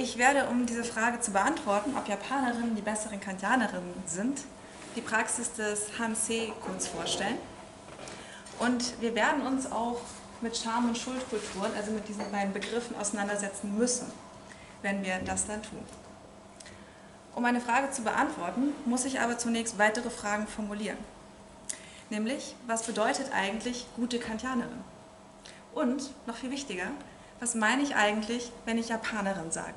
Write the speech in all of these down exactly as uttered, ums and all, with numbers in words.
Ich werde, um diese Frage zu beantworten, ob Japanerinnen die besseren Kantianerinnen sind, die Praxis des Hansei kurz vorstellen. Und wir werden uns auch mit Scham- und Schuldkulturen, also mit diesen beiden Begriffen, auseinandersetzen müssen, wenn wir das dann tun. Um eine Frage zu beantworten, muss ich aber zunächst weitere Fragen formulieren. Nämlich, was bedeutet eigentlich gute Kantianerin? Und, noch viel wichtiger, was meine ich eigentlich, wenn ich Japanerin sage?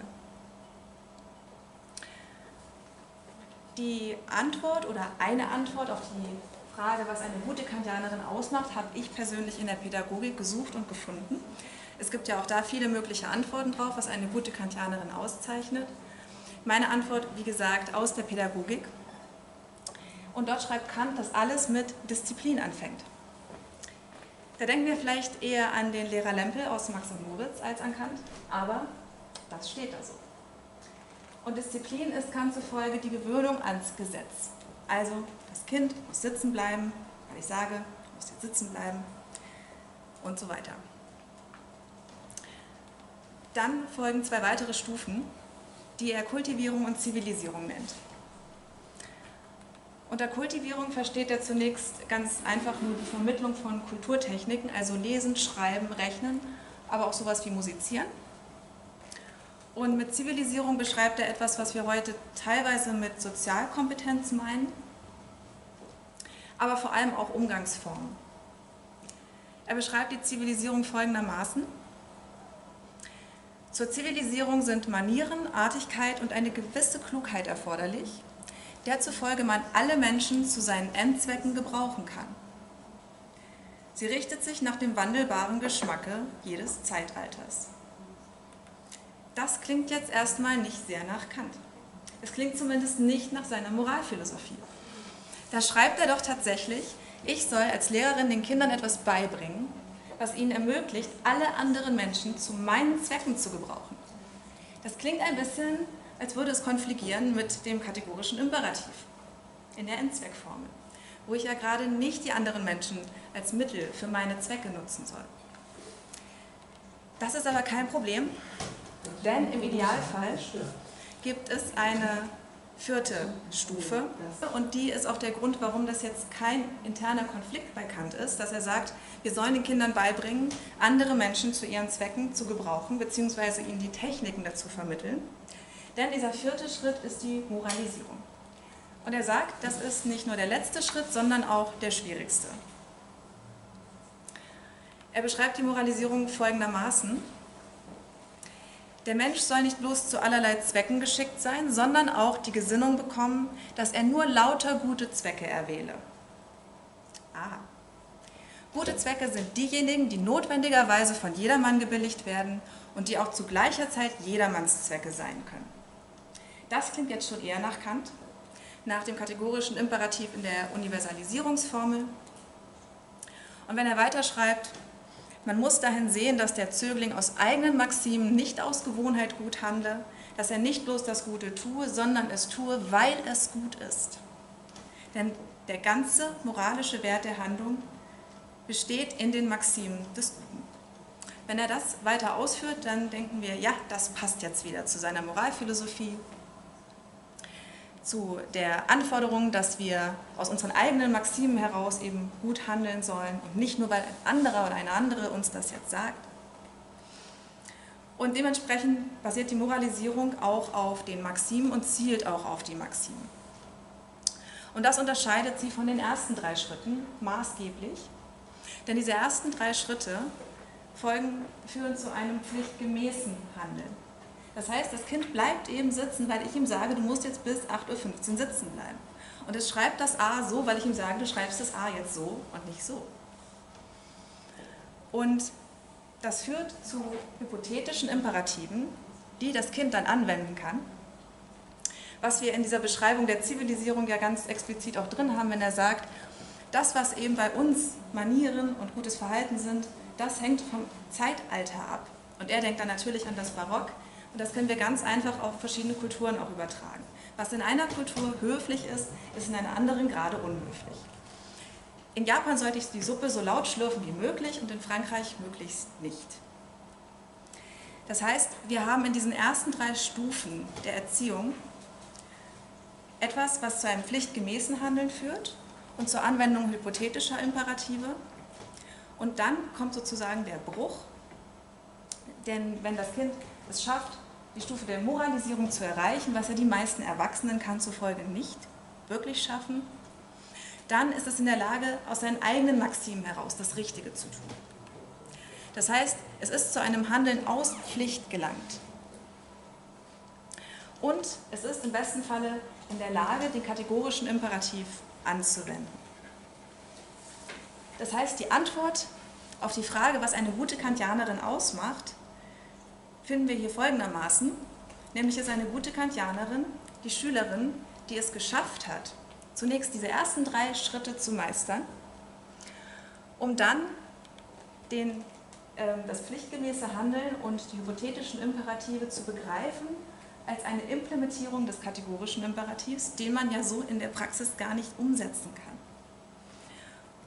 Die Antwort oder eine Antwort auf die Frage, was eine gute Kantianerin ausmacht, habe ich persönlich in der Pädagogik gesucht und gefunden. Es gibt ja auch da viele mögliche Antworten drauf, was eine gute Kantianerin auszeichnet. Meine Antwort, wie gesagt, aus der Pädagogik. Und dort schreibt Kant, dass alles mit Disziplin anfängt. Da denken wir vielleicht eher an den Lehrer Lempel aus Max und Moritz als an Kant, aber das steht da so. Und Disziplin ist Kant zufolge die Gewöhnung ans Gesetz. Also das Kind muss sitzen bleiben, weil ich sage, du musst jetzt sitzen bleiben und so weiter. Dann folgen zwei weitere Stufen, die er Kultivierung und Zivilisierung nennt. Unter Kultivierung versteht er zunächst ganz einfach nur die Vermittlung von Kulturtechniken, also Lesen, Schreiben, Rechnen, aber auch sowas wie Musizieren. Und mit Zivilisierung beschreibt er etwas, was wir heute teilweise mit Sozialkompetenz meinen, aber vor allem auch Umgangsformen. Er beschreibt die Zivilisierung folgendermaßen: Zur Zivilisierung sind Manieren, Artigkeit und eine gewisse Klugheit erforderlich, der zufolge man alle Menschen zu seinen Endzwecken gebrauchen kann. Sie richtet sich nach dem wandelbaren Geschmacke jedes Zeitalters. Das klingt jetzt erstmal nicht sehr nach Kant. Es klingt zumindest nicht nach seiner Moralphilosophie. Da schreibt er doch tatsächlich, ich soll als Lehrerin den Kindern etwas beibringen, was ihnen ermöglicht, alle anderen Menschen zu meinen Zwecken zu gebrauchen. Das klingt ein bisschen, als würde es konfligieren mit dem kategorischen Imperativ in der Endzweckformel, wo ich ja gerade nicht die anderen Menschen als Mittel für meine Zwecke nutzen soll. Das ist aber kein Problem, denn im Idealfall gibt es eine vierte Stufe und die ist auch der Grund, warum das jetzt kein interner Konflikt bei Kant ist, dass er sagt, wir sollen den Kindern beibringen, andere Menschen zu ihren Zwecken zu gebrauchen, beziehungsweise ihnen die Techniken dazu vermitteln. Denn dieser vierte Schritt ist die Moralisierung. Und er sagt, das ist nicht nur der letzte Schritt, sondern auch der schwierigste. Er beschreibt die Moralisierung folgendermaßen: Der Mensch soll nicht bloß zu allerlei Zwecken geschickt sein, sondern auch die Gesinnung bekommen, dass er nur lauter gute Zwecke erwähle. Aha. Gute Zwecke sind diejenigen, die notwendigerweise von jedermann gebilligt werden und die auch zu gleicher Zeit jedermanns Zwecke sein können. Das klingt jetzt schon eher nach Kant, nach dem kategorischen Imperativ in der Universalisierungsformel. Und wenn er weiter schreibt, man muss dahin sehen, dass der Zögling aus eigenen Maximen nicht aus Gewohnheit gut handle, dass er nicht bloß das Gute tue, sondern es tue, weil es gut ist. Denn der ganze moralische Wert der Handlung besteht in den Maximen des Guten. Wenn er das weiter ausführt, dann denken wir, ja, das passt jetzt wieder zu seiner Moralphilosophie, zu der Anforderung, dass wir aus unseren eigenen Maximen heraus eben gut handeln sollen und nicht nur, weil ein anderer oder eine andere uns das jetzt sagt. Und dementsprechend basiert die Moralisierung auch auf den Maximen und zielt auch auf die Maximen. Und das unterscheidet sie von den ersten drei Schritten maßgeblich, denn diese ersten drei Schritte Folgen führen zu einem pflichtgemäßen Handeln. Das heißt, das Kind bleibt eben sitzen, weil ich ihm sage, du musst jetzt bis acht Uhr fünfzehn sitzen bleiben. Und es schreibt das A so, weil ich ihm sage, du schreibst das A jetzt so und nicht so. Und das führt zu hypothetischen Imperativen, die das Kind dann anwenden kann, was wir in dieser Beschreibung der Zivilisierung ja ganz explizit auch drin haben, wenn er sagt, das, was eben bei uns Manieren und gutes Verhalten sind, das hängt vom Zeitalter ab. Und er denkt dann natürlich an das Barock. Und das können wir ganz einfach auf verschiedene Kulturen auch übertragen. Was in einer Kultur höflich ist, ist in einer anderen gerade unhöflich. In Japan sollte ich die Suppe so laut schlürfen wie möglich und in Frankreich möglichst nicht. Das heißt, wir haben in diesen ersten drei Stufen der Erziehung etwas, was zu einem pflichtgemäßen Handeln führt und zur Anwendung hypothetischer Imperative. Und dann kommt sozusagen der Bruch, denn wenn das Kind es schafft, die Stufe der Moralisierung zu erreichen, was ja die meisten Erwachsenen kann zufolge nicht wirklich schaffen, dann ist es in der Lage, aus seinen eigenen Maximen heraus das Richtige zu tun. Das heißt, es ist zu einem Handeln aus Pflicht gelangt. Und es ist im besten Falle in der Lage, den kategorischen Imperativ anzuwenden. Das heißt, die Antwort auf die Frage, was eine gute Kantianerin ausmacht, finden wir hier folgendermaßen, nämlich ist eine gute Kantianerin die Schülerin, die es geschafft hat, zunächst diese ersten drei Schritte zu meistern, um dann den, äh, das pflichtgemäße Handeln und die hypothetischen Imperative zu begreifen, als eine Implementierung des kategorischen Imperativs, den man ja so in der Praxis gar nicht umsetzen kann.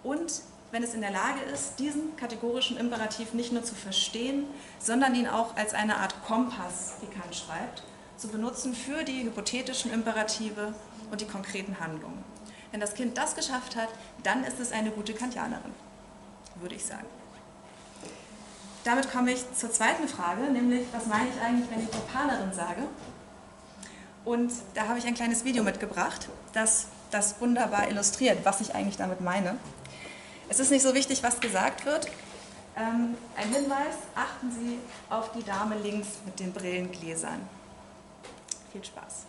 Und wenn es in der Lage ist, diesen kategorischen Imperativ nicht nur zu verstehen, sondern ihn auch als eine Art Kompass, wie Kant schreibt, zu benutzen für die hypothetischen Imperative und die konkreten Handlungen. Wenn das Kind das geschafft hat, dann ist es eine gute Kantianerin, würde ich sagen. Damit komme ich zur zweiten Frage, nämlich, was meine ich eigentlich, wenn ich Japanerin sage? Und da habe ich ein kleines Video mitgebracht, das das wunderbar illustriert, was ich eigentlich damit meine. Es ist nicht so wichtig, was gesagt wird. Ähm, ein Hinweis, achten Sie auf die Dame links mit den Brillengläsern. Viel Spaß.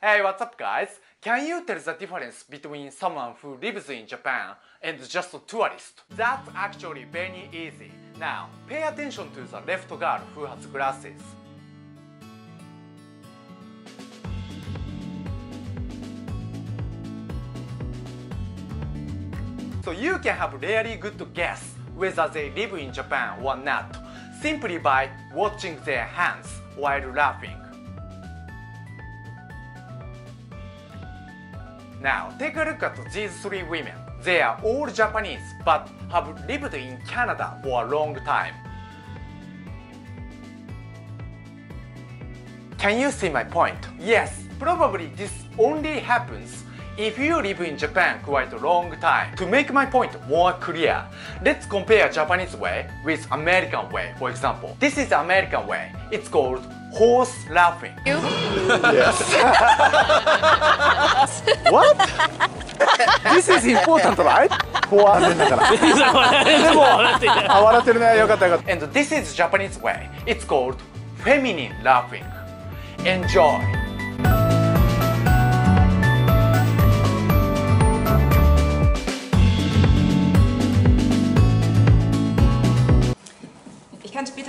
Hey, what's up, guys? Can you tell the difference between someone who lives in Japan and just a tourist? That's actually very easy. Now, pay attention to the left girl who has glasses. So you can have really good guess whether they live in Japan or not, simply by watching their hands while laughing. Now, take a look at these three women. They are all Japanese, but have lived in Canada for a long time. Can you see my point? Yes, probably this only happens if you live in Japan quite a long time. To make my point more clear, let's compare Japanese way with American way, for example. This is the American way. It's called horse laughing. You? Yes. What? This is important, right? And this is Japanese way. It's called feminine laughing. Enjoy.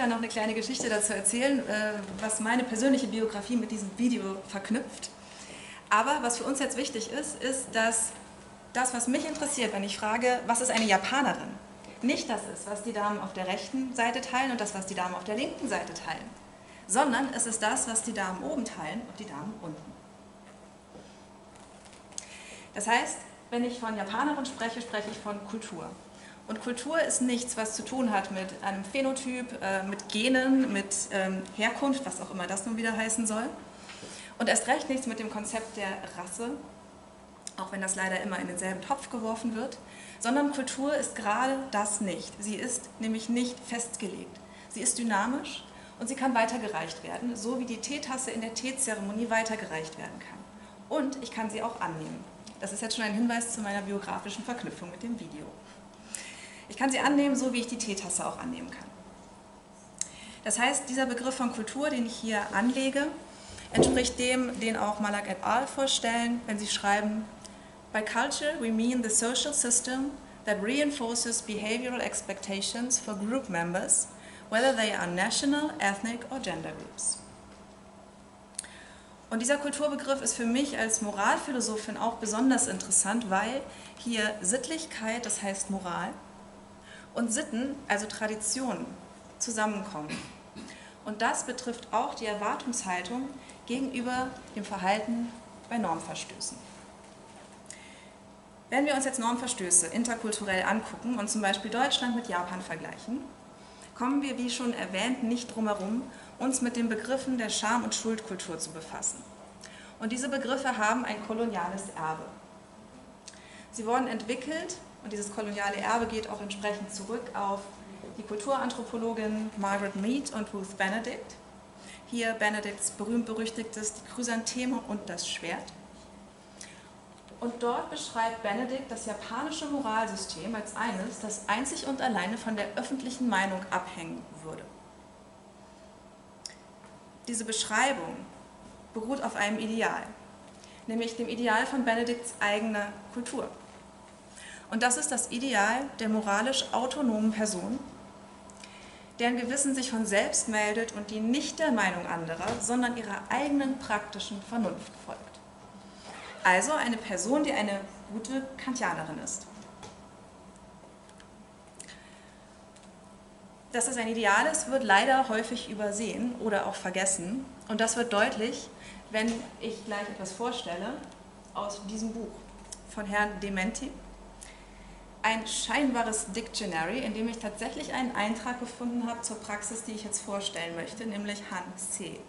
Noch eine kleine Geschichte dazu erzählen, was meine persönliche Biografie mit diesem Video verknüpft. Aber was für uns jetzt wichtig ist, ist, dass das, was mich interessiert, wenn ich frage, was ist eine Japanerin, nicht das ist, was die Damen auf der rechten Seite teilen und das, was die Damen auf der linken Seite teilen, sondern es ist das, was die Damen oben teilen und die Damen unten. Das heißt, wenn ich von Japanerin spreche, spreche ich von Kultur. Und Kultur ist nichts, was zu tun hat mit einem Phänotyp, äh, mit Genen, mit ähm, Herkunft, was auch immer das nun wieder heißen soll. Und erst recht nichts mit dem Konzept der Rasse, auch wenn das leider immer in denselben Topf geworfen wird, sondern Kultur ist gerade das nicht. Sie ist nämlich nicht festgelegt. Sie ist dynamisch und sie kann weitergereicht werden, so wie die Teetasse in der Teezeremonie weitergereicht werden kann. Und ich kann sie auch annehmen. Das ist jetzt schon ein Hinweis zu meiner biografischen Verknüpfung mit dem Video. Ich kann sie annehmen, so wie ich die Teetasse auch annehmen kann. Das heißt, dieser Begriff von Kultur, den ich hier anlege, entspricht dem, den auch Malak et al. Vorstellen, wenn sie schreiben, by culture we mean the social system that reinforces behavioral expectations for group members, whether they are national, ethnic or gender groups. Und dieser Kulturbegriff ist für mich als Moralphilosophin auch besonders interessant, weil hier Sittlichkeit, das heißt Moral, und Sitten, also Traditionen, zusammenkommen. Und das betrifft auch die Erwartungshaltung gegenüber dem Verhalten bei Normverstößen. Wenn wir uns jetzt Normverstöße interkulturell angucken und zum Beispiel Deutschland mit Japan vergleichen, kommen wir, wie schon erwähnt, nicht drum herum, uns mit den Begriffen der Scham- und Schuldkultur zu befassen. Und diese Begriffe haben ein koloniales Erbe. Sie wurden entwickelt, und dieses koloniale Erbe geht auch entsprechend zurück auf die Kulturanthropologin Margaret Mead und Ruth Benedict. Hier Benedicts berühmt-berüchtigtes Die Chrysantheme und das Schwert. Und dort beschreibt Benedict das japanische Moralsystem als eines, das einzig und alleine von der öffentlichen Meinung abhängen würde. Diese Beschreibung beruht auf einem Ideal, nämlich dem Ideal von Benedicts eigener Kultur. Und das ist das Ideal der moralisch autonomen Person, deren Gewissen sich von selbst meldet und die nicht der Meinung anderer, sondern ihrer eigenen praktischen Vernunft folgt. Also eine Person, die eine gute Kantianerin ist. Dass es ein Ideal ist, wird leider häufig übersehen oder auch vergessen. Und das wird deutlich, wenn ich gleich etwas vorstelle aus diesem Buch von Herrn Dementi. Ein scheinbares Dictionary, in dem ich tatsächlich einen Eintrag gefunden habe zur Praxis, die ich jetzt vorstellen möchte, nämlich Hansei.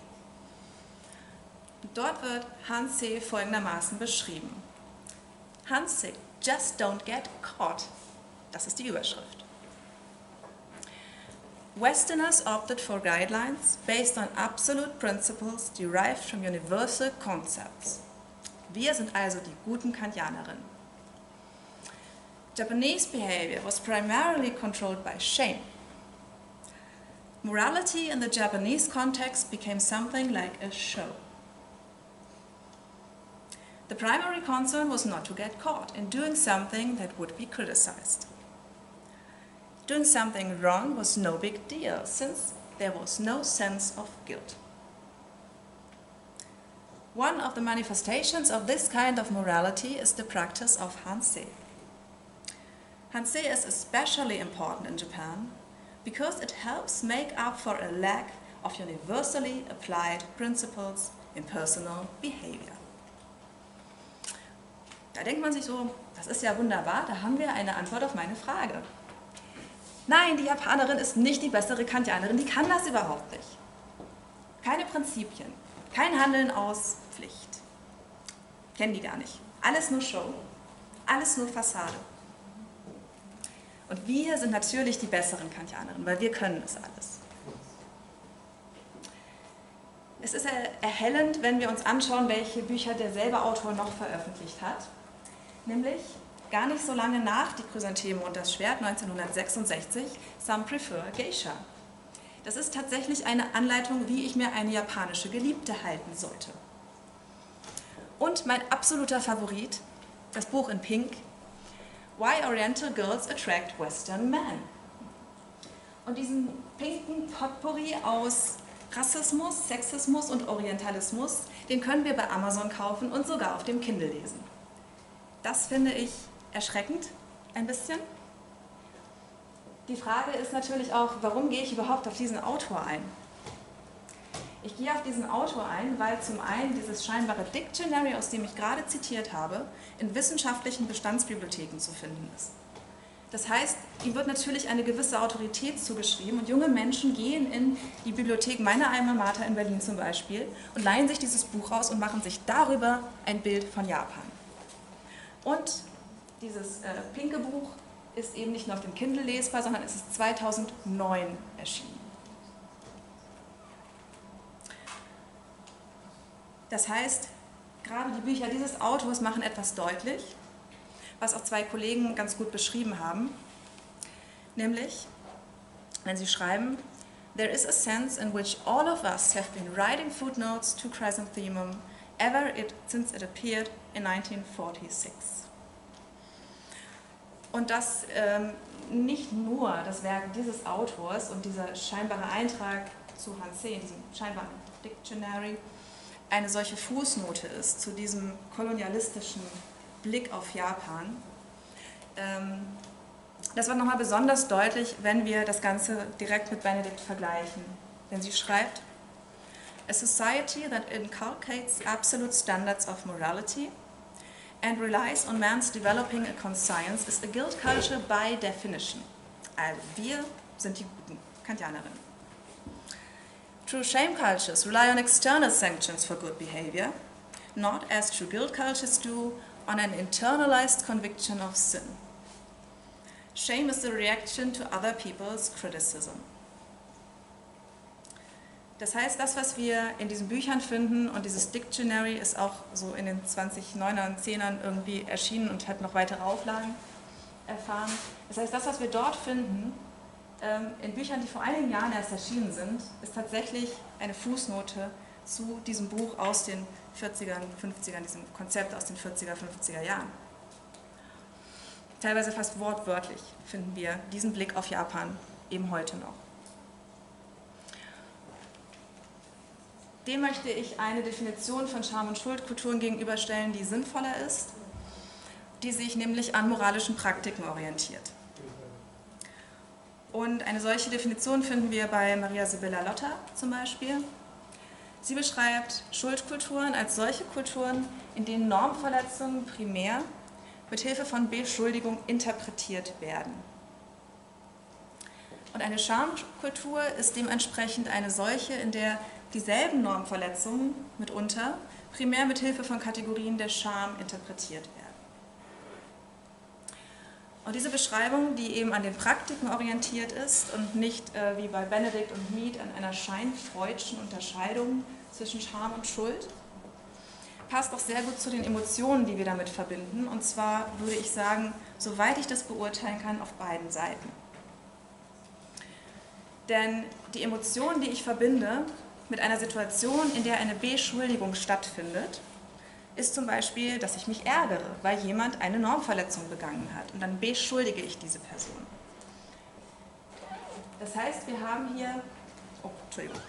Dort wird Hansei folgendermaßen beschrieben. Hansei, just don't get caught. Das ist die Überschrift. Westerners opted for guidelines based on absolute principles derived from universal concepts. Wir sind also die guten Kantianerinnen. Japanese behavior was primarily controlled by shame. Morality in the Japanese context became something like a show. The primary concern was not to get caught in doing something that would be criticized. Doing something wrong was no big deal, since there was no sense of guilt. One of the manifestations of this kind of morality is the practice of Hansei. Hansei is especially important in Japan because it helps make up for a lack of universally applied principles in personal behavior. Da denkt man sich so, das ist ja wunderbar, da haben wir eine Antwort auf meine Frage. Nein, die Japanerin ist nicht die bessere Kantianerin, die kann das überhaupt nicht. Keine Prinzipien, kein Handeln aus Pflicht. Kennen die gar nicht. Alles nur Show, alles nur Fassade. Und wir sind natürlich die besseren Kantianerinnen, weil wir können das alles. Es ist erhellend, wenn wir uns anschauen, welche Bücher derselbe Autor noch veröffentlicht hat. Nämlich gar nicht so lange nach Die Chrysantheme und das Schwert neunzehnhundertsechsundsechzig, Some Prefer Geisha. Das ist tatsächlich eine Anleitung, wie ich mir eine japanische Geliebte halten sollte. Und mein absoluter Favorit, das Buch in Pink, Why Oriental Girls Attract Western Men. Und diesen pinken Potpourri aus Rassismus, Sexismus und Orientalismus, den können wir bei Amazon kaufen und sogar auf dem Kindle lesen. Das finde ich erschreckend, ein bisschen. Die Frage ist natürlich auch, warum gehe ich überhaupt auf diesen Autor ein? Ich gehe auf diesen Autor ein, weil zum einen dieses scheinbare Dictionary, aus dem ich gerade zitiert habe, in wissenschaftlichen Bestandsbibliotheken zu finden ist. Das heißt, ihm wird natürlich eine gewisse Autorität zugeschrieben und junge Menschen gehen in die Bibliothek meiner Alma Mater in Berlin zum Beispiel und leihen sich dieses Buch aus und machen sich darüber ein Bild von Japan. Und dieses äh, pinke Buch ist eben nicht nur auf dem Kindle lesbar, sondern es ist zweitausendneun erschienen. Das heißt, gerade die Bücher dieses Autors machen etwas deutlich, was auch zwei Kollegen ganz gut beschrieben haben, nämlich, wenn sie schreiben, There is a sense in which all of us have been writing footnotes to Chrysanthemum ever it, since it appeared in nineteen forty-six. Und das ähm, nicht nur das Werk dieses Autors und dieser scheinbare Eintrag zu Hansei in diesem scheinbaren Dictionary, eine solche Fußnote ist zu diesem kolonialistischen Blick auf Japan. Das wird nochmal besonders deutlich, wenn wir das Ganze direkt mit Benedict vergleichen. Denn sie schreibt, A society that inculcates absolute standards of morality and relies on man's developing a conscience is a guilt culture by definition. Also wir sind die guten Kantianerin. True shame cultures rely on external sanctions for good behavior, not as true guilt cultures do, on an internalized conviction of sin. Shame is the reaction to other people's criticism. Das heißt, das, was wir in diesen Büchern finden, und dieses Dictionary ist auch so in den zweitausendneunern und zehnern irgendwie erschienen und hat noch weitere Auflagen erfahren. Das heißt, das, was wir dort finden, in Büchern, die vor einigen Jahren erst erschienen sind, ist tatsächlich eine Fußnote zu diesem Buch aus den vierzigern, fünfzigern, diesem Konzept aus den vierziger, fünfziger Jahren. Teilweise fast wortwörtlich finden wir diesen Blick auf Japan eben heute noch. Dem möchte ich eine Definition von Scham- und Schuldkulturen gegenüberstellen, die sinnvoller ist, die sich nämlich an moralischen Praktiken orientiert. Und eine solche Definition finden wir bei Maria-Sibylla Lotter zum Beispiel. Sie beschreibt Schuldkulturen als solche Kulturen, in denen Normverletzungen primär mit Hilfe von Beschuldigung interpretiert werden. Und eine Schamkultur ist dementsprechend eine solche, in der dieselben Normverletzungen mitunter primär mit Hilfe von Kategorien der Scham interpretiert werden. Und diese Beschreibung, die eben an den Praktiken orientiert ist und nicht äh, wie bei Benedict und Mead an einer scheinfreudschen Unterscheidung zwischen Scham und Schuld, passt auch sehr gut zu den Emotionen, die wir damit verbinden, und zwar würde ich sagen, soweit ich das beurteilen kann, auf beiden Seiten. Denn die Emotionen, die ich verbinde mit einer Situation, in der eine Beschuldigung stattfindet, ist zum Beispiel, dass ich mich ärgere, weil jemand eine Normverletzung begangen hat, und dann beschuldige ich diese Person. Das heißt, wir haben hier, oh, Entschuldigung,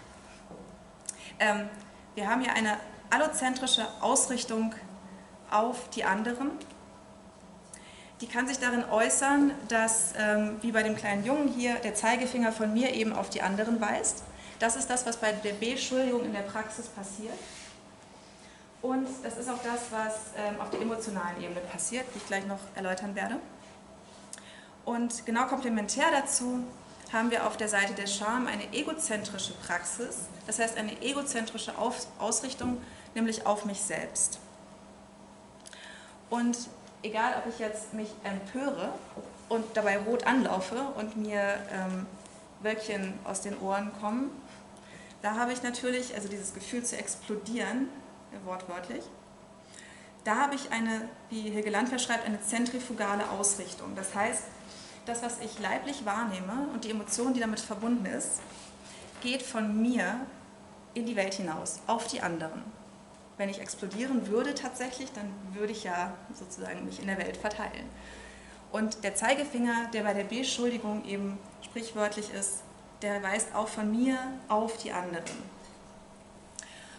ähm, wir haben hier eine allozentrische Ausrichtung auf die anderen. Die kann sich darin äußern, dass, ähm, wie bei dem kleinen Jungen hier, der Zeigefinger von mir eben auf die anderen weist. Das ist das, was bei der Beschuldigung in der Praxis passiert. Und das ist auch das, was ähm, auf der emotionalen Ebene passiert, die ich gleich noch erläutern werde. Und genau komplementär dazu haben wir auf der Seite der Scham eine egozentrische Praxis, das heißt eine egozentrische Ausrichtung, nämlich auf mich selbst. Und egal, ob ich jetzt mich empöre und dabei rot anlaufe und mir ähm, Wölkchen aus den Ohren kommen, da habe ich natürlich, also dieses Gefühl zu explodieren, wortwörtlich, da habe ich eine, wie Hilge Landweer schreibt, eine zentrifugale Ausrichtung. Das heißt, das, was ich leiblich wahrnehme und die Emotion, die damit verbunden ist, geht von mir in die Welt hinaus, auf die anderen. Wenn ich explodieren würde tatsächlich, dann würde ich ja sozusagen mich in der Welt verteilen. Und der Zeigefinger, der bei der Beschuldigung eben sprichwörtlich ist, der weist auch von mir auf die anderen.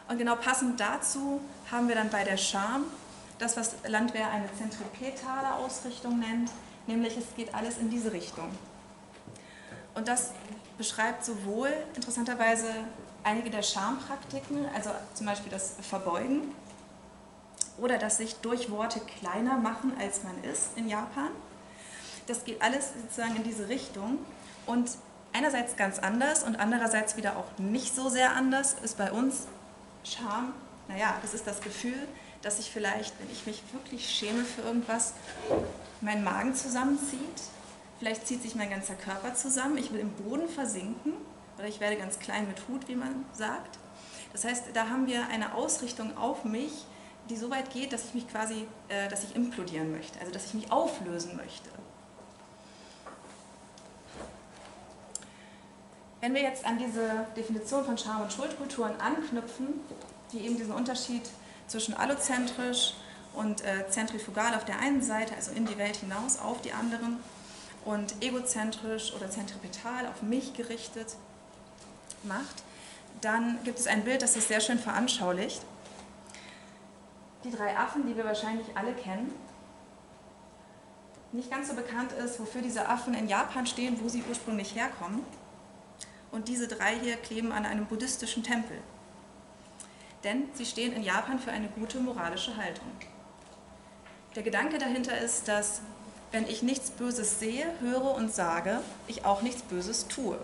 Und genau passend dazu haben wir dann bei der Scham das, was Landweer eine zentripetale Ausrichtung nennt, nämlich es geht alles in diese Richtung. Und das beschreibt sowohl interessanterweise einige der Schampraktiken, also zum Beispiel das Verbeugen oder das sich durch Worte kleiner machen, als man ist in Japan. Das geht alles sozusagen in diese Richtung, und einerseits ganz anders und andererseits wieder auch nicht so sehr anders ist bei uns Scham. Naja, das ist das Gefühl, dass ich vielleicht, wenn ich mich wirklich schäme für irgendwas, mein Magen zusammenzieht, vielleicht zieht sich mein ganzer Körper zusammen, ich will im Boden versinken oder ich werde ganz klein mit Hut, wie man sagt. Das heißt, da haben wir eine Ausrichtung auf mich, die so weit geht, dass ich mich quasi, äh, dass ich implodieren möchte, also dass ich mich auflösen möchte. Wenn wir jetzt an diese Definition von Scham- und Schuldkulturen anknüpfen, die eben diesen Unterschied zwischen allozentrisch und äh, zentrifugal auf der einen Seite, also in die Welt hinaus, auf die anderen, und egozentrisch oder zentripetal auf mich gerichtet macht, dann gibt es ein Bild, das sich sehr schön veranschaulicht. Die drei Affen, die wir wahrscheinlich alle kennen. Nicht ganz so bekannt ist, wofür diese Affen in Japan stehen, wo sie ursprünglich herkommen. Und diese drei hier kleben an einem buddhistischen Tempel. Denn sie stehen in Japan für eine gute moralische Haltung. Der Gedanke dahinter ist, dass, wenn ich nichts Böses sehe, höre und sage, ich auch nichts Böses tue.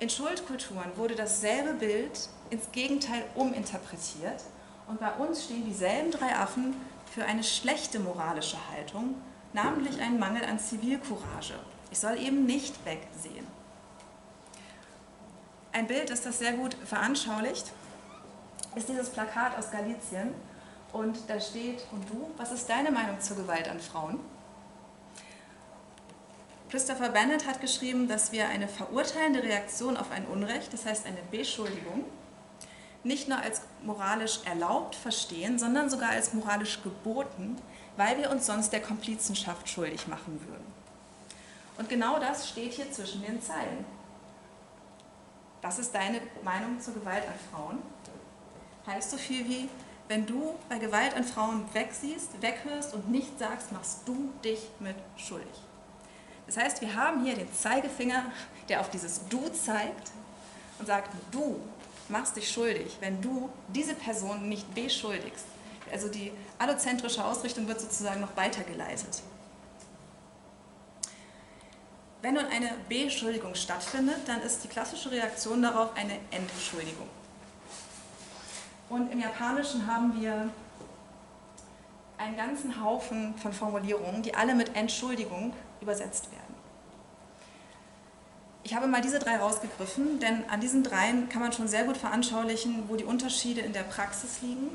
In Schuldkulturen wurde dasselbe Bild ins Gegenteil uminterpretiert und bei uns stehen dieselben drei Affen für eine schlechte moralische Haltung, namentlich einen Mangel an Zivilcourage. Ich soll eben nicht wegsehen. Ein Bild, das das sehr gut veranschaulicht, ist dieses Plakat aus Galizien und da steht: Und du, was ist deine Meinung zur Gewalt an Frauen? Christopher Bennett hat geschrieben, dass wir eine verurteilende Reaktion auf ein Unrecht, das heißt eine Beschuldigung, nicht nur als moralisch erlaubt verstehen, sondern sogar als moralisch geboten, weil wir uns sonst der Komplizenschaft schuldig machen würden. Und genau das steht hier zwischen den Zeilen. Was ist deine Meinung zur Gewalt an Frauen? Heißt so viel wie, wenn du bei Gewalt an Frauen wegsiehst, weghörst und nicht sagst, machst du dich mit schuldig. Das heißt, wir haben hier den Zeigefinger, der auf dieses Du zeigt und sagt, du machst dich schuldig, wenn du diese Person nicht beschuldigst. Also die allozentrische Ausrichtung wird sozusagen noch weitergeleitet. Wenn nun eine Beschuldigung stattfindet, dann ist die klassische Reaktion darauf eine Entschuldigung. Und im Japanischen haben wir einen ganzen Haufen von Formulierungen, die alle mit Entschuldigung übersetzt werden. Ich habe mal diese drei rausgegriffen, denn an diesen dreien kann man schon sehr gut veranschaulichen, wo die Unterschiede in der Praxis liegen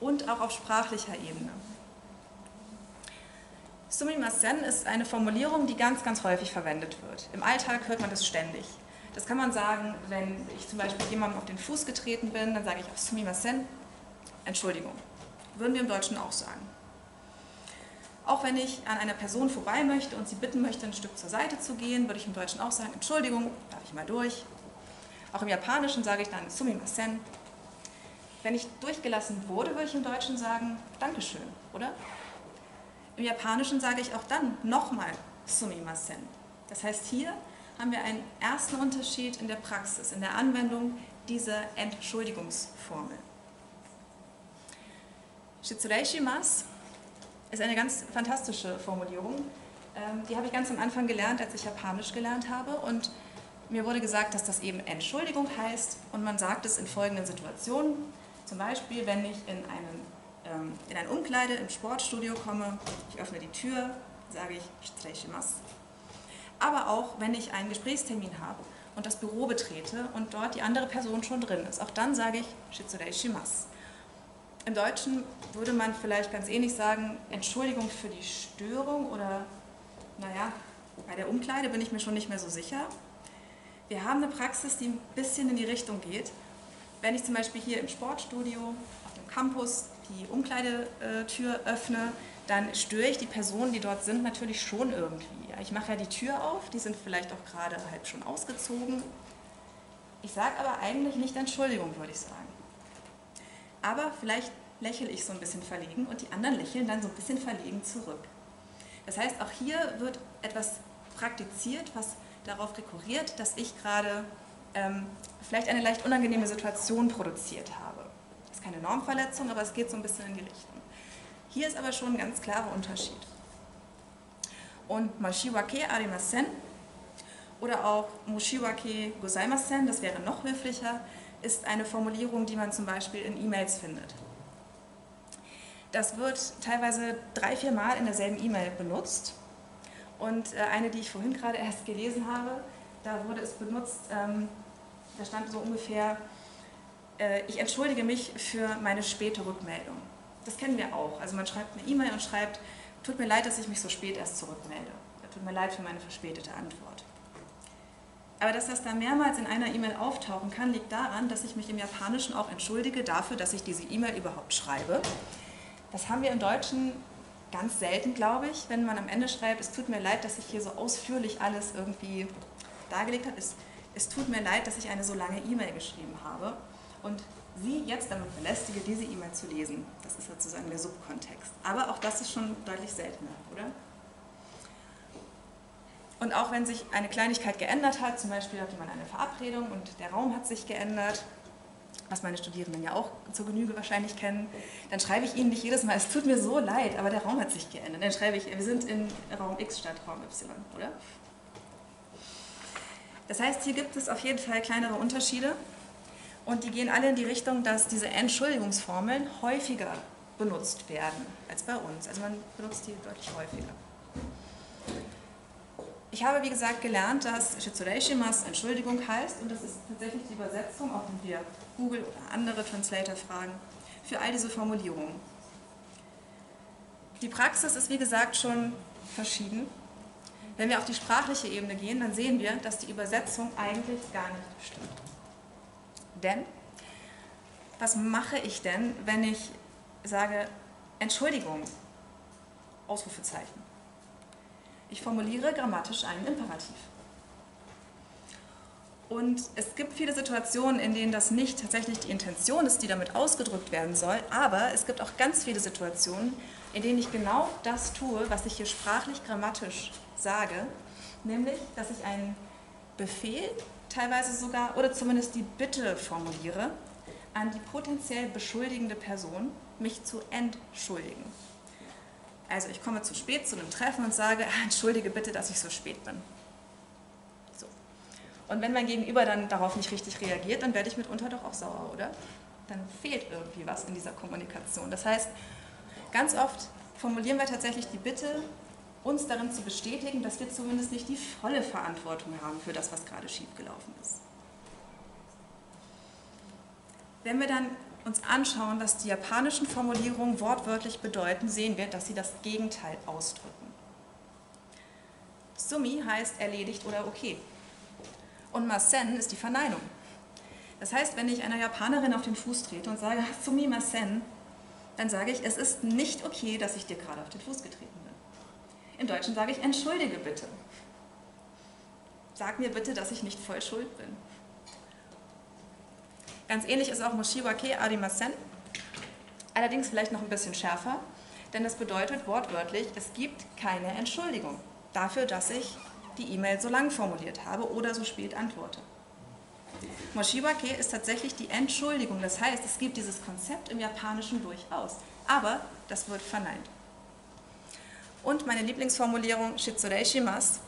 und auch auf sprachlicher Ebene. Sumimasen ist eine Formulierung, die ganz, ganz häufig verwendet wird. Im Alltag hört man das ständig. Das kann man sagen, wenn ich zum Beispiel jemandem auf den Fuß getreten bin, dann sage ich auch Sumimasen, Entschuldigung. Würden wir im Deutschen auch sagen. Auch wenn ich an einer Person vorbei möchte und sie bitten möchte, ein Stück zur Seite zu gehen, würde ich im Deutschen auch sagen, Entschuldigung, darf ich mal durch. Auch im Japanischen sage ich dann Sumimasen. Wenn ich durchgelassen wurde, würde ich im Deutschen sagen, Dankeschön, oder? Im Japanischen sage ich auch dann nochmal Sumimasen. Das heißt, hier haben wir einen ersten Unterschied in der Praxis, in der Anwendung dieser Entschuldigungsformel. Shitsureishimasu ist eine ganz fantastische Formulierung. Die habe ich ganz am Anfang gelernt, als ich Japanisch gelernt habe. Und mir wurde gesagt, dass das eben Entschuldigung heißt. Und man sagt es in folgenden Situationen. Zum Beispiel, wenn ich in, einen, in ein Umkleide im Sportstudio komme, ich öffne die Tür, sage ich Shitsureishimasu. Aber auch, wenn ich einen Gesprächstermin habe und das Büro betrete und dort die andere Person schon drin ist. Auch dann sage ich Shitsureishimasu. Im Deutschen würde man vielleicht ganz ähnlich sagen, Entschuldigung für die Störung oder, naja, bei der Umkleide bin ich mir schon nicht mehr so sicher. Wir haben eine Praxis, die ein bisschen in die Richtung geht. Wenn ich zum Beispiel hier im Sportstudio, auf dem Campus, die Umkleidetür öffne, dann störe ich die Personen, die dort sind, natürlich schon irgendwie. Ich mache ja die Tür auf, die sind vielleicht auch gerade halt schon ausgezogen. Ich sage aber eigentlich nicht Entschuldigung, würde ich sagen. Aber vielleicht lächle ich so ein bisschen verlegen und die anderen lächeln dann so ein bisschen verlegen zurück. Das heißt, auch hier wird etwas praktiziert, was darauf rekurriert, dass ich gerade ähm, vielleicht eine leicht unangenehme Situation produziert habe. Das ist keine Normverletzung, aber es geht so ein bisschen in die Richtung. Hier ist aber schon ein ganz klarer Unterschied. Und Moshiwake arimasen oder auch Moshiwake gozaimasen, das wäre noch höflicher, ist eine Formulierung, die man zum Beispiel in E-Mails findet. Das wird teilweise drei, vier Mal in derselben E-Mail benutzt. Und eine, die ich vorhin gerade erst gelesen habe, da wurde es benutzt, ähm, da stand so ungefähr, äh, ich entschuldige mich für meine späte Rückmeldung. Das kennen wir auch. Also man schreibt eine E-Mail und schreibt, tut mir leid, dass ich mich so spät erst zurückmelde. Tut mir leid für meine verspätete Antwort. Aber dass das da mehrmals in einer E-Mail auftauchen kann, liegt daran, dass ich mich im Japanischen auch entschuldige dafür, dass ich diese E-Mail überhaupt schreibe. Das haben wir im Deutschen ganz selten, glaube ich, wenn man am Ende schreibt, es tut mir leid, dass ich hier so ausführlich alles irgendwie dargelegt habe. Es, es tut mir leid, dass ich eine so lange E-Mail geschrieben habe und Sie jetzt damit belästige, diese E-Mail zu lesen. Das ist sozusagen der Subkontext. Aber auch das ist schon deutlich seltener, oder? Und auch wenn sich eine Kleinigkeit geändert hat, zum Beispiel hatte man eine Verabredung und der Raum hat sich geändert, was meine Studierenden ja auch zur Genüge wahrscheinlich kennen, dann schreibe ich ihnen nicht jedes Mal, es tut mir so leid, aber der Raum hat sich geändert. Dann schreibe ich, wir sind in Raum X statt Raum Y, oder? Das heißt, hier gibt es auf jeden Fall kleinere Unterschiede und die gehen alle in die Richtung, dass diese Entschuldigungsformeln häufiger benutzt werden als bei uns. Also man benutzt die deutlich häufiger. Ich habe, wie gesagt, gelernt, dass Shitsureishimas Entschuldigung heißt, und das ist tatsächlich die Übersetzung, auch wenn wir Google oder andere Translator fragen, für all diese Formulierungen. Die Praxis ist, wie gesagt, schon verschieden. Wenn wir auf die sprachliche Ebene gehen, dann sehen wir, dass die Übersetzung eigentlich gar nicht stimmt. Denn, was mache ich denn, wenn ich sage, Entschuldigung, Ausrufezeichen? Ich formuliere grammatisch einen Imperativ. Und es gibt viele Situationen, in denen das nicht tatsächlich die Intention ist, die damit ausgedrückt werden soll, aber es gibt auch ganz viele Situationen, in denen ich genau das tue, was ich hier sprachlich grammatisch sage, nämlich, dass ich einen Befehl teilweise sogar oder zumindest die Bitte formuliere, an die potenziell beschuldigende Person, mich zu entschuldigen. Also ich komme zu spät zu einem Treffen und sage, entschuldige bitte, dass ich so spät bin. So. Und wenn mein Gegenüber dann darauf nicht richtig reagiert, dann werde ich mitunter doch auch sauer, oder? Dann fehlt irgendwie was in dieser Kommunikation. Das heißt, ganz oft formulieren wir tatsächlich die Bitte, uns darin zu bestätigen, dass wir zumindest nicht die volle Verantwortung haben für das, was gerade schiefgelaufen ist. Wenn wir dann uns anschauen, was die japanischen Formulierungen wortwörtlich bedeuten, sehen wir, dass sie das Gegenteil ausdrücken. Sumi heißt erledigt oder okay. Und Masen ist die Verneinung. Das heißt, wenn ich einer Japanerin auf den Fuß trete und sage, Sumi Masen, dann sage ich, es ist nicht okay, dass ich dir gerade auf den Fuß getreten bin. Im Deutschen sage ich, entschuldige bitte. Sag mir bitte, dass ich nicht voll schuld bin. Ganz ähnlich ist auch Moshiwake arimasen, allerdings vielleicht noch ein bisschen schärfer, denn das bedeutet wortwörtlich, es gibt keine Entschuldigung dafür, dass ich die E-Mail so lang formuliert habe oder so spät antworte. Moshiwake ist tatsächlich die Entschuldigung, das heißt, es gibt dieses Konzept im Japanischen durchaus, aber das wird verneint. Und meine Lieblingsformulierung Shitsureishimasu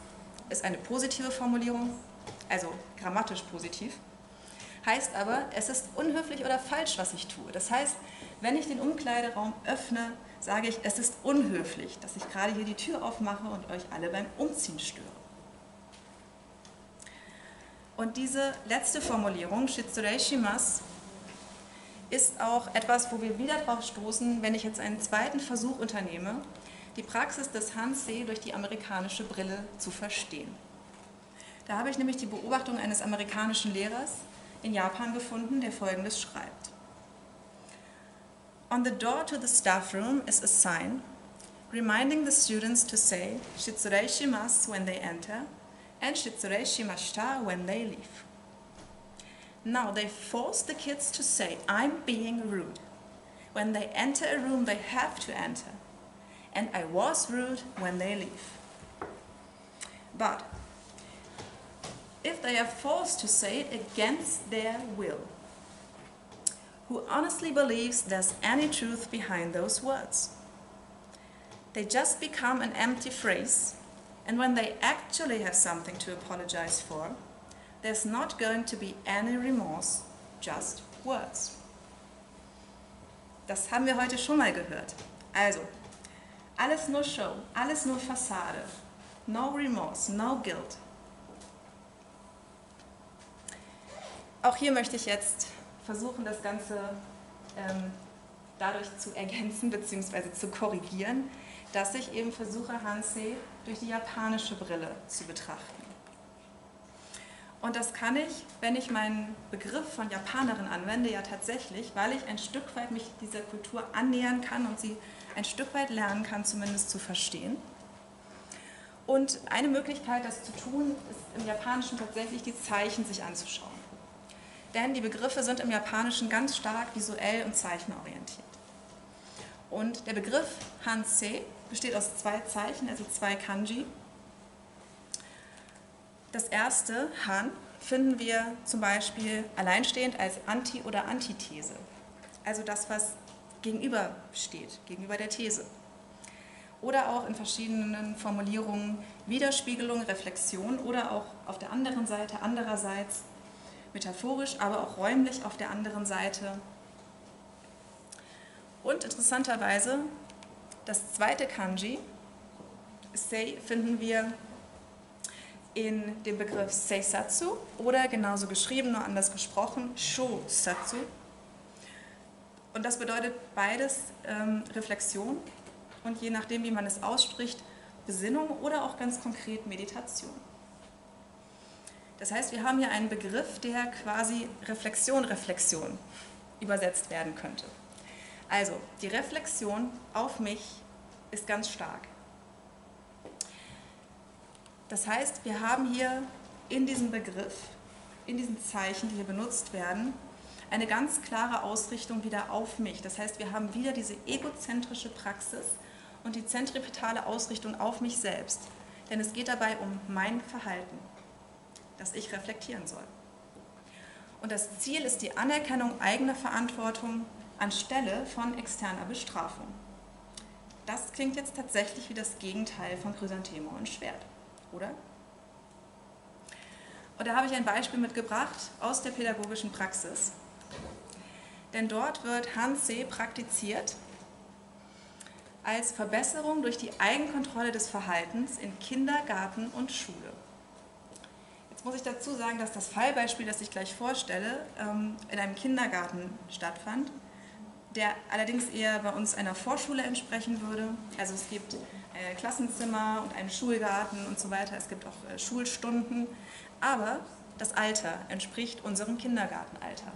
ist eine positive Formulierung, also grammatisch positiv. Heißt aber, es ist unhöflich oder falsch, was ich tue. Das heißt, wenn ich den Umkleideraum öffne, sage ich, es ist unhöflich, dass ich gerade hier die Tür aufmache und euch alle beim Umziehen störe. Und diese letzte Formulierung, Shitsureishimasu, ist auch etwas, wo wir wieder drauf stoßen, wenn ich jetzt einen zweiten Versuch unternehme, die Praxis des Hansei durch die amerikanische Brille zu verstehen. Da habe ich nämlich die Beobachtung eines amerikanischen Lehrers in Japan gefunden, der Folgendes schreibt. On the door to the staff room is a sign reminding the students to say Shitsureishimasu when they enter and Shitsureishimashita when they leave. Now they force the kids to say I'm being rude. When they enter a room they have to enter and I was rude when they leave. But if they are forced to say it against their will, who honestly believes there's any truth behind those words? They just become an empty phrase, and when they actually have something to apologize for, there's not going to be any remorse, just words. Das haben wir heute schon mal gehört. Also, alles nur Show, alles nur Fassade, no remorse, no guilt. Auch hier möchte ich jetzt versuchen, das Ganze ähm, dadurch zu ergänzen bzw. zu korrigieren, dass ich eben versuche, Hansei durch die japanische Brille zu betrachten. Und das kann ich, wenn ich meinen Begriff von Japanerin anwende, ja tatsächlich, weil ich ein Stück weit mich dieser Kultur annähern kann und sie ein Stück weit lernen kann, zumindest zu verstehen. Und eine Möglichkeit, das zu tun, ist im Japanischen tatsächlich die Zeichen sich anzuschauen. Denn die Begriffe sind im Japanischen ganz stark visuell und zeichenorientiert. Und der Begriff Hansei besteht aus zwei Zeichen, also zwei Kanji. Das erste, Han, finden wir zum Beispiel alleinstehend als Anti- oder Antithese. Also das, was gegenüber steht, gegenüber der These. oder auch in verschiedenen Formulierungen Widerspiegelung, Reflexion oder auch auf der anderen Seite, andererseits metaphorisch, aber auch räumlich auf der anderen Seite. Und interessanterweise, das zweite Kanji, Sei, finden wir in dem Begriff Seisatsu oder genauso geschrieben, nur anders gesprochen, Shosatsu. Und das bedeutet beides ähm, Reflexion und je nachdem, wie man es ausspricht, Besinnung oder auch ganz konkret Meditation. Das heißt, wir haben hier einen Begriff, der quasi Reflexion, Reflexion übersetzt werden könnte. Also, die Reflexion auf mich ist ganz stark. Das heißt, wir haben hier in diesem Begriff, in diesen Zeichen, die hier benutzt werden, eine ganz klare Ausrichtung wieder auf mich. Das heißt, wir haben wieder diese egozentrische Praxis und die zentripetale Ausrichtung auf mich selbst. Denn es geht dabei um mein Verhalten, das ich reflektieren soll. Und das Ziel ist die Anerkennung eigener Verantwortung anstelle von externer Bestrafung. Das klingt jetzt tatsächlich wie das Gegenteil von Chrysantheme und Schwert, oder? Und da habe ich ein Beispiel mitgebracht aus der pädagogischen Praxis. Denn dort wird Hansei praktiziert als Verbesserung durch die Eigenkontrolle des Verhaltens in Kindergarten und Schule. Jetzt muss ich dazu sagen, dass das Fallbeispiel, das ich gleich vorstelle, in einem Kindergarten stattfand, der allerdings eher bei uns einer Vorschule entsprechen würde. Also es gibt ein Klassenzimmer und einen Schulgarten und so weiter, es gibt auch Schulstunden, aber das Alter entspricht unserem Kindergartenalter.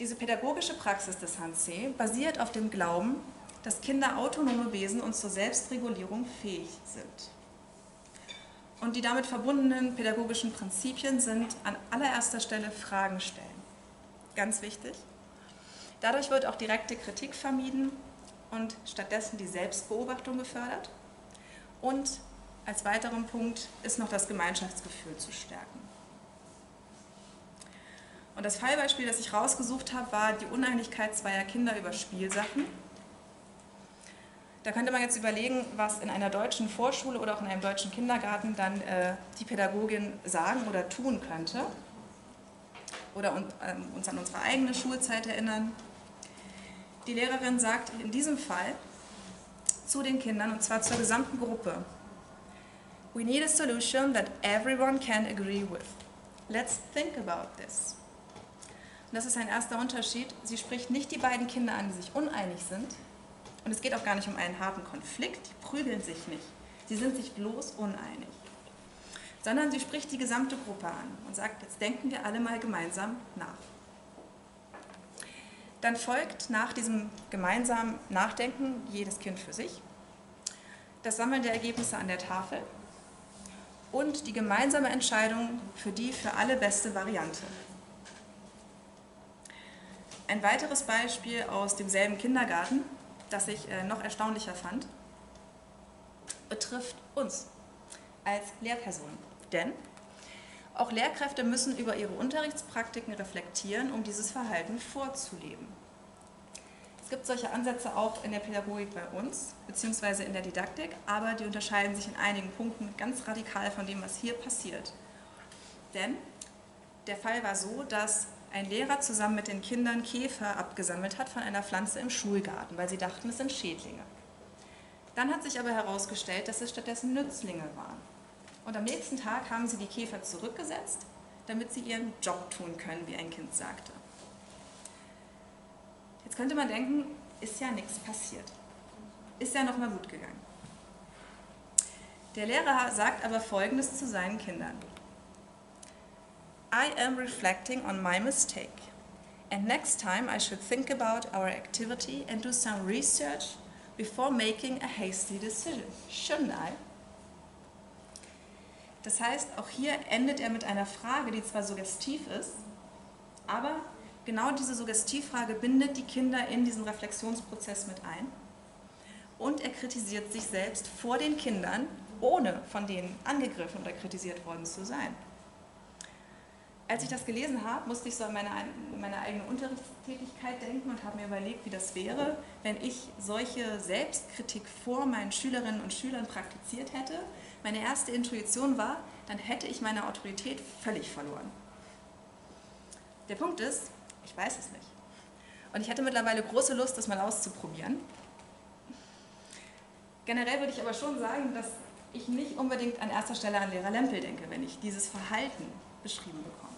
Diese pädagogische Praxis des Hansei basiert auf dem Glauben, dass Kinder autonome Wesen und zur Selbstregulierung fähig sind. Und die damit verbundenen pädagogischen Prinzipien sind an allererster Stelle Fragen stellen. Ganz wichtig. Dadurch wird auch direkte Kritik vermieden und stattdessen die Selbstbeobachtung gefördert. Und als weiteren Punkt ist noch das Gemeinschaftsgefühl zu stärken. Und das Fallbeispiel, das ich rausgesucht habe, war die Uneinigkeit zweier Kinder über Spielsachen. Da könnte man jetzt überlegen, was in einer deutschen Vorschule oder auch in einem deutschen Kindergarten dann äh, die Pädagogin sagen oder tun könnte. Oder uns, ähm, uns an unsere eigene Schulzeit erinnern. Die Lehrerin sagt in diesem Fall zu den Kindern, und zwar zur gesamten Gruppe: We need a solution that everyone can agree with. Let's think about this. Und das ist ein erster Unterschied. Sie spricht nicht die beiden Kinder an, die sich uneinig sind. Und es geht auch gar nicht um einen harten Konflikt. Die prügeln sich nicht. Sie sind sich bloß uneinig. Sondern sie spricht die gesamte Gruppe an und sagt, jetzt denken wir alle mal gemeinsam nach. Dann folgt nach diesem gemeinsamen Nachdenken jedes Kind für sich das Sammeln der Ergebnisse an der Tafel und die gemeinsame Entscheidung für die für alle beste Variante. Ein weiteres Beispiel aus demselben Kindergarten, das ich noch erstaunlicher fand, betrifft uns als Lehrpersonen. Denn auch Lehrkräfte müssen über ihre Unterrichtspraktiken reflektieren, um dieses Verhalten vorzuleben. Es gibt solche Ansätze auch in der Pädagogik bei uns, beziehungsweise in der Didaktik, aber die unterscheiden sich in einigen Punkten ganz radikal von dem, was hier passiert. Denn der Fall war so, dass ein Lehrer zusammen mit den Kindern Käfer abgesammelt hat von einer Pflanze im Schulgarten, weil sie dachten, es sind Schädlinge. Dann hat sich aber herausgestellt, dass es stattdessen Nützlinge waren. Und am nächsten Tag haben sie die Käfer zurückgesetzt, damit sie ihren Job tun können, wie ein Kind sagte. Jetzt könnte man denken, ist ja nichts passiert. Ist ja nochmal gut gegangen. Der Lehrer sagt aber Folgendes zu seinen Kindern: I am reflecting on my mistake. And next time I should think about our activity and do some research before making a hasty decision, shouldn't I? Das heißt, auch hier endet er mit einer Frage, die zwar suggestiv ist, aber genau diese Suggestivfrage bindet die Kinder in diesen Reflexionsprozess mit ein. Und er kritisiert sich selbst vor den Kindern, ohne von denen angegriffen oder kritisiert worden zu sein. Als ich das gelesen habe, musste ich so an meine, meine eigene Unterrichtstätigkeit denken und habe mir überlegt, wie das wäre, wenn ich solche Selbstkritik vor meinen Schülerinnen und Schülern praktiziert hätte. Meine erste Intuition war, dann hätte ich meine Autorität völlig verloren. Der Punkt ist, ich weiß es nicht. Und ich hätte mittlerweile große Lust, das mal auszuprobieren. Generell würde ich aber schon sagen, dass ich nicht unbedingt an erster Stelle an Lehrer Lempel denke, wenn ich dieses Verhalten beschrieben bekomme.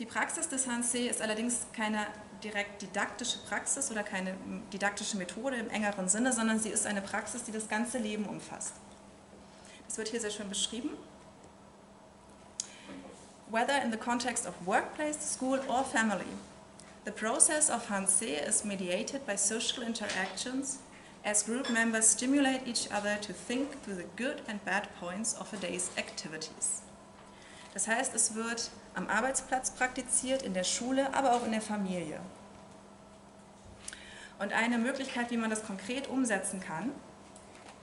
Die Praxis des Hansei ist allerdings keine direkt didaktische Praxis oder keine didaktische Methode im engeren Sinne, sondern sie ist eine Praxis, die das ganze Leben umfasst. Das wird hier sehr schön beschrieben. Whether in the context of workplace, school or family, the process of Hansei is mediated by social interactions, as group members stimulate each other to think through the good and bad points of a day's activities. Das heißt, es wird am Arbeitsplatz praktiziert, in der Schule, aber auch in der Familie. Und eine Möglichkeit, wie man das konkret umsetzen kann,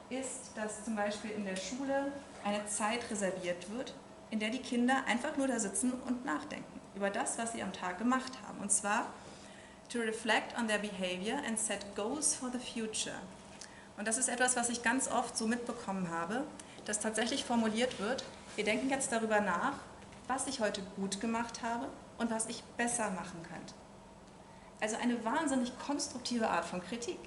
ist, dass zum Beispiel in der Schule eine Zeit reserviert wird, in der die Kinder einfach nur da sitzen und nachdenken über das, was sie am Tag gemacht haben. Und zwar to reflect on their behavior and set goals for the future. Und das ist etwas, was ich ganz oft so mitbekommen habe, dass tatsächlich formuliert wird, wir denken jetzt darüber nach, was ich heute gut gemacht habe und was ich besser machen könnte. Also eine wahnsinnig konstruktive Art von Kritik.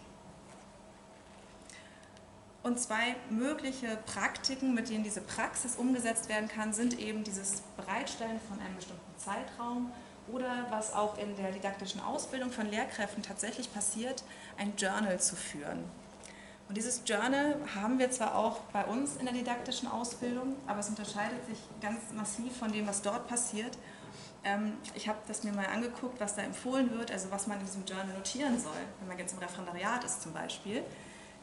Und zwei mögliche Praktiken, mit denen diese Praxis umgesetzt werden kann, sind eben dieses Bereitstellen von einem bestimmten Zeitraum oder, was auch in der didaktischen Ausbildung von Lehrkräften tatsächlich passiert, ein Journal zu führen. Und dieses Journal haben wir zwar auch bei uns in der didaktischen Ausbildung, aber es unterscheidet sich ganz massiv von dem, was dort passiert. Ich habe das mir mal angeguckt, was da empfohlen wird, also was man in diesem Journal notieren soll, wenn man jetzt im Referendariat ist zum Beispiel.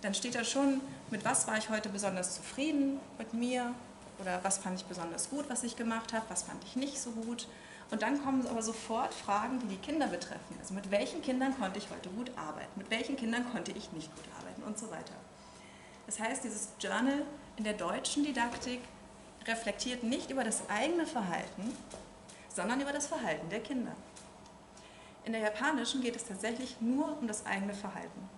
Dann steht da schon, mit was war ich heute besonders zufrieden mit mir oder was fand ich besonders gut, was ich gemacht habe, was fand ich nicht so gut. Und dann kommen aber sofort Fragen, die die Kinder betreffen. Also mit welchen Kindern konnte ich heute gut arbeiten, mit welchen Kindern konnte ich nicht gut arbeiten und so weiter. Das heißt, dieses Journal in der deutschen Didaktik reflektiert nicht über das eigene Verhalten, sondern über das Verhalten der Kinder. In der japanischen geht es tatsächlich nur um das eigene Verhalten.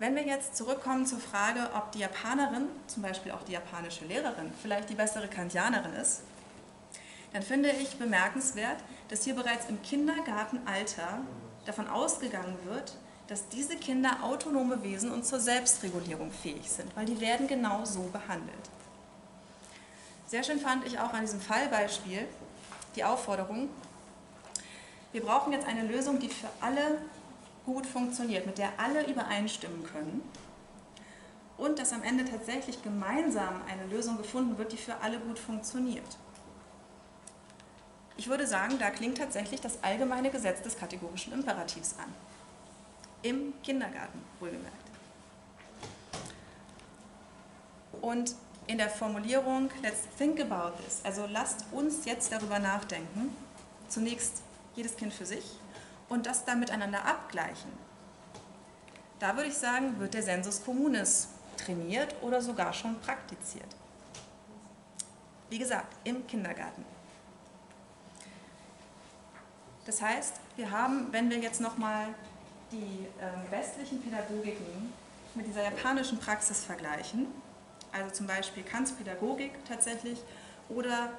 Wenn wir jetzt zurückkommen zur Frage, ob die Japanerin, zum Beispiel auch die japanische Lehrerin, vielleicht die bessere Kantianerin ist, dann finde ich bemerkenswert, dass hier bereits im Kindergartenalter davon ausgegangen wird, dass diese Kinder autonome Wesen und zur Selbstregulierung fähig sind, weil die werden genau so behandelt. Sehr schön fand ich auch an diesem Fallbeispiel die Aufforderung, wir brauchen jetzt eine Lösung, die für alle gut funktioniert, mit der alle übereinstimmen können und dass am Ende tatsächlich gemeinsam eine Lösung gefunden wird, die für alle gut funktioniert. Ich würde sagen, da klingt tatsächlich das allgemeine Gesetz des kategorischen Imperativs an. Im Kindergarten, wohlgemerkt. Und in der Formulierung, let's think about this, also lasst uns jetzt darüber nachdenken, zunächst jedes Kind für sich und das dann miteinander abgleichen. Da würde ich sagen, wird der Sensus communis trainiert oder sogar schon praktiziert. Wie gesagt, im Kindergarten. Das heißt, wir haben, wenn wir jetzt nochmal die äh, westlichen Pädagogiken mit dieser japanischen Praxis vergleichen, also zum Beispiel Kants Pädagogik tatsächlich oder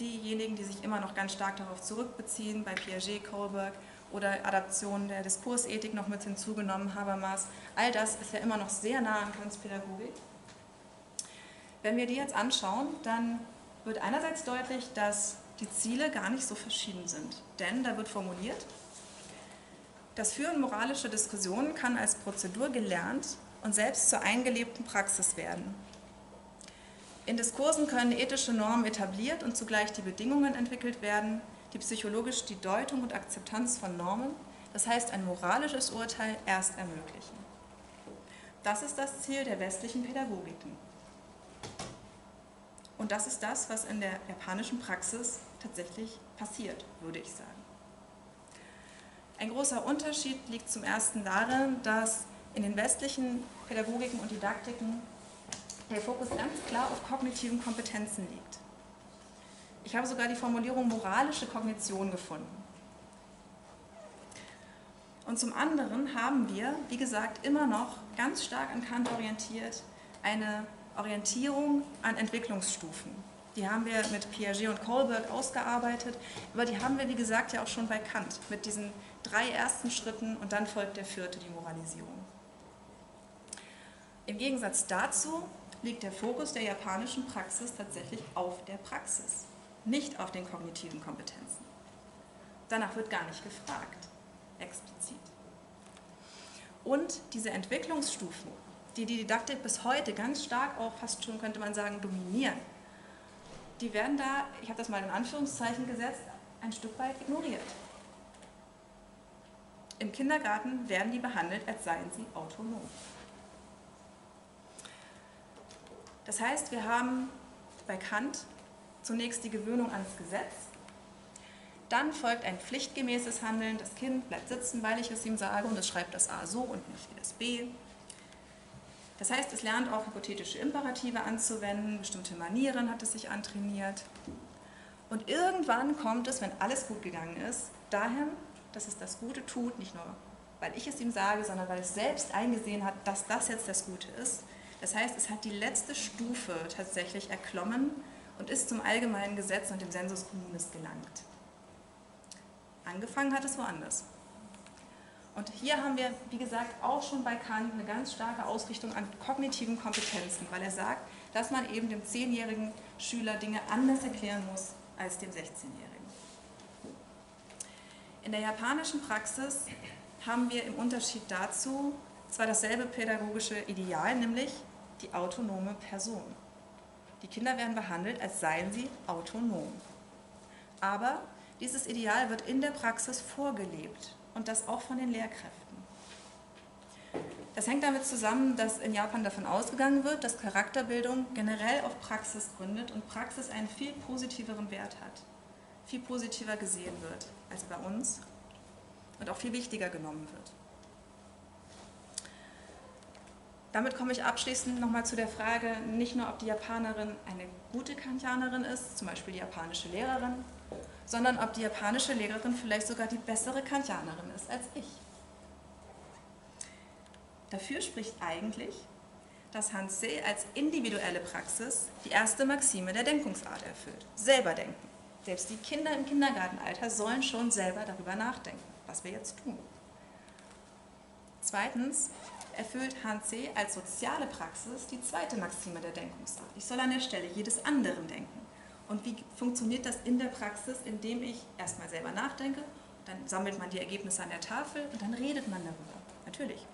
diejenigen, die sich immer noch ganz stark darauf zurückbeziehen, bei Piaget, Kohlberg oder Adaptionen der Diskursethik noch mit hinzugenommen, Habermas, all das ist ja immer noch sehr nah an Kants Pädagogik. Wenn wir die jetzt anschauen, dann wird einerseits deutlich, dass die Ziele gar nicht so verschieden sind. Denn da wird formuliert, das Führen moralischer Diskussionen kann als Prozedur gelernt und selbst zur eingelebten Praxis werden. In Diskursen können ethische Normen etabliert und zugleich die Bedingungen entwickelt werden, die psychologisch die Deutung und Akzeptanz von Normen, das heißt ein moralisches Urteil, erst ermöglichen. Das ist das Ziel der westlichen Pädagogiken. Und das ist das, was in der japanischen Praxis tatsächlich passiert, würde ich sagen. Ein großer Unterschied liegt zum ersten darin, dass in den westlichen Pädagogiken und Didaktiken der Fokus ganz klar auf kognitiven Kompetenzen liegt. Ich habe sogar die Formulierung moralische Kognition gefunden. Und zum anderen haben wir, wie gesagt, immer noch ganz stark an Kant orientiert, eine Orientierung an Entwicklungsstufen. Die haben wir mit Piaget und Kohlberg ausgearbeitet, aber die haben wir, wie gesagt, ja auch schon bei Kant, mit diesen drei ersten Schritten und dann folgt der vierte, die Moralisierung. Im Gegensatz dazu liegt der Fokus der japanischen Praxis tatsächlich auf der Praxis, nicht auf den kognitiven Kompetenzen. Danach wird gar nicht gefragt, explizit. Und diese Entwicklungsstufen, die die Didaktik bis heute ganz stark auch fast schon, könnte man sagen, dominieren, die werden da, ich habe das mal in Anführungszeichen gesetzt, ein Stück weit ignoriert. Im Kindergarten werden die behandelt, als seien sie autonom. Das heißt, wir haben bei Kant zunächst die Gewöhnung ans Gesetz, dann folgt ein pflichtgemäßes Handeln, das Kind bleibt sitzen, weil ich es ihm sage und es schreibt das A so und nicht wie das B. Das heißt, es lernt auch hypothetische Imperative anzuwenden, bestimmte Manieren hat es sich antrainiert. Und irgendwann kommt es, wenn alles gut gegangen ist, dahin, dass es das Gute tut, nicht nur, weil ich es ihm sage, sondern weil es selbst eingesehen hat, dass das jetzt das Gute ist. Das heißt, es hat die letzte Stufe tatsächlich erklommen und ist zum allgemeinen Gesetz und dem Sensus communis gelangt. Angefangen hat es woanders. Und hier haben wir, wie gesagt, auch schon bei Kant eine ganz starke Ausrichtung an kognitiven Kompetenzen, weil er sagt, dass man eben dem zehnjährigen Schüler Dinge anders erklären muss als dem sechzehnjährigen. In der japanischen Praxis haben wir im Unterschied dazu zwar dasselbe pädagogische Ideal, nämlich die autonome Person. Die Kinder werden behandelt, als seien sie autonom. Aber dieses Ideal wird in der Praxis vorgelebt. Und das auch von den Lehrkräften. Das hängt damit zusammen, dass in Japan davon ausgegangen wird, dass Charakterbildung generell auf Praxis gründet und Praxis einen viel positiveren Wert hat, viel positiver gesehen wird als bei uns und auch viel wichtiger genommen wird. Damit komme ich abschließend nochmal zu der Frage, nicht nur ob die Japanerin eine gute Kantianerin ist, zum Beispiel die japanische Lehrerin, sondern ob die japanische Lehrerin vielleicht sogar die bessere Kantianerin ist als ich. Dafür spricht eigentlich, dass Hansei als individuelle Praxis die erste Maxime der Denkungsart erfüllt. Selber denken. Selbst die Kinder im Kindergartenalter sollen schon selber darüber nachdenken, was wir jetzt tun. Zweitens erfüllt Hansei als soziale Praxis die zweite Maxime der Denkungsart. Ich soll an der Stelle jedes anderen denken. Und wie funktioniert das in der Praxis, indem ich erstmal selber nachdenke, dann sammelt man die Ergebnisse an der Tafel und dann redet man darüber, natürlich.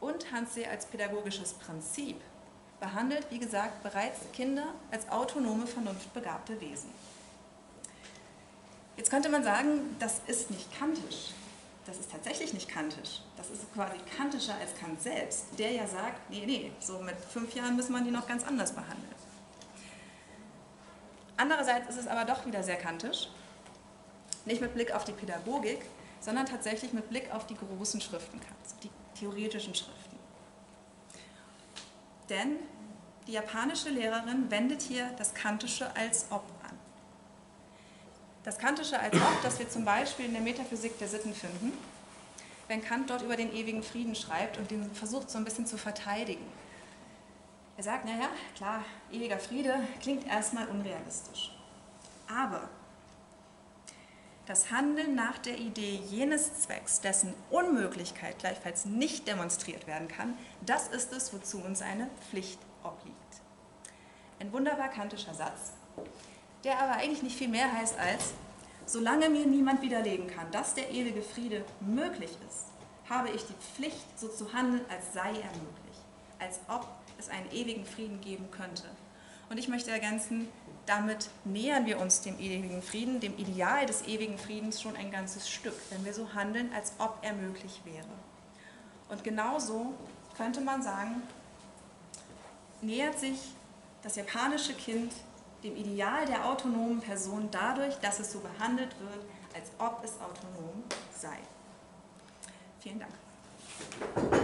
Und Hansei als pädagogisches Prinzip behandelt, wie gesagt, bereits Kinder als autonome, vernunftbegabte Wesen. Jetzt könnte man sagen, das ist nicht kantisch. Das ist tatsächlich nicht kantisch. Das ist quasi kantischer als Kant selbst, der ja sagt, nee, nee, so mit fünf Jahren müssen man die noch ganz anders behandeln. Andererseits ist es aber doch wieder sehr kantisch, nicht mit Blick auf die Pädagogik, sondern tatsächlich mit Blick auf die großen Schriften Kants, die theoretischen Schriften. Denn die japanische Lehrerin wendet hier das Kantische als Ob an. Das Kantische als Ob, das wir zum Beispiel in der Metaphysik der Sitten finden, wenn Kant dort über den ewigen Frieden schreibt und den versucht so ein bisschen zu verteidigen. Er sagt, naja, klar, ewiger Friede klingt erstmal unrealistisch. Aber das Handeln nach der Idee jenes Zwecks, dessen Unmöglichkeit gleichfalls nicht demonstriert werden kann, das ist es, wozu uns eine Pflicht obliegt. Ein wunderbar kantischer Satz, der aber eigentlich nicht viel mehr heißt als, solange mir niemand widerlegen kann, dass der ewige Friede möglich ist, habe ich die Pflicht, so zu handeln, als sei er möglich, als ob es einen ewigen Frieden geben könnte. Und ich möchte ergänzen, damit nähern wir uns dem ewigen Frieden, dem Ideal des ewigen Friedens schon ein ganzes Stück, wenn wir so handeln, als ob er möglich wäre. Und genauso könnte man sagen, nähert sich das japanische Kind dem Ideal der autonomen Person dadurch, dass es so behandelt wird, als ob es autonom sei. Vielen Dank.